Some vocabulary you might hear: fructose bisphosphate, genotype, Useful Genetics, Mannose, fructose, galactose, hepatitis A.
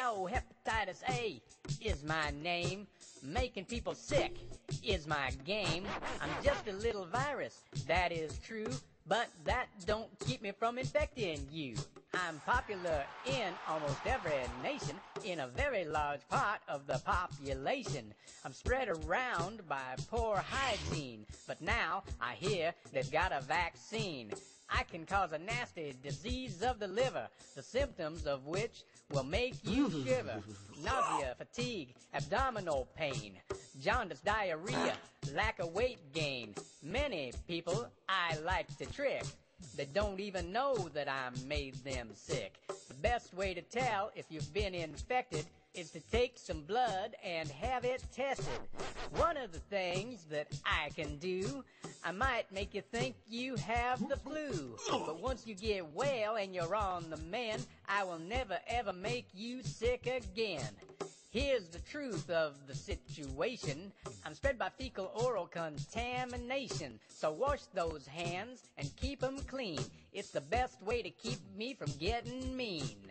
Yo, hepatitis A is my name. Making people sick is my game. I'm just a little virus, that is true, but that don't keep me from infecting you. I'm popular in almost every nation, in a very large part of the population. I'm spread around by poor hygiene, but now I hear they've got a vaccine. I can cause a nasty disease of the liver, the symptoms of which will make you shiver. Nausea, fatigue, abdominal pain, jaundice, diarrhea, lack of weight gain. Many people I like to trick. They don't even know that I made them sick. The best way to tell if you've been infected is to take some blood and have it tested. One of the things that I can do, I might make you think you have the flu. But once you get well and you're on the mend, I will never ever make you sick again. Here's the truth of the situation. I'm spread by fecal-oral contamination. So wash those hands and keep them clean. It's the best way to keep me from getting mean.